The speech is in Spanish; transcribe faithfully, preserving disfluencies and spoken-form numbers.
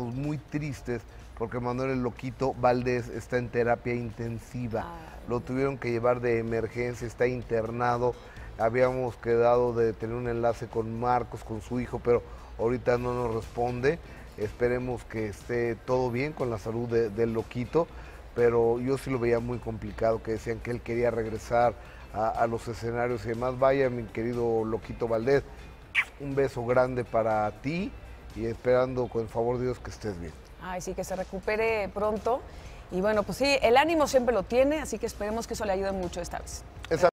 Muy tristes porque Manuel 'El Loquito' Valdés está en terapia intensiva. Ay. Lo tuvieron que llevar de emergencia, está internado. Habíamos quedado de tener un enlace con Marcos, con su hijo, pero ahorita no nos responde. Esperemos que esté todo bien con la salud de, del Loquito, pero yo sí lo veía muy complicado, que decían que él quería regresar a, a los escenarios y demás. Vaya, mi querido Loquito Valdés, un beso grande para ti. Y esperando, con el favor de Dios, que estés bien. Ay, sí, que se recupere pronto. Y bueno, pues sí, el ánimo siempre lo tiene, así que esperemos que eso le ayude mucho esta vez. Exacto.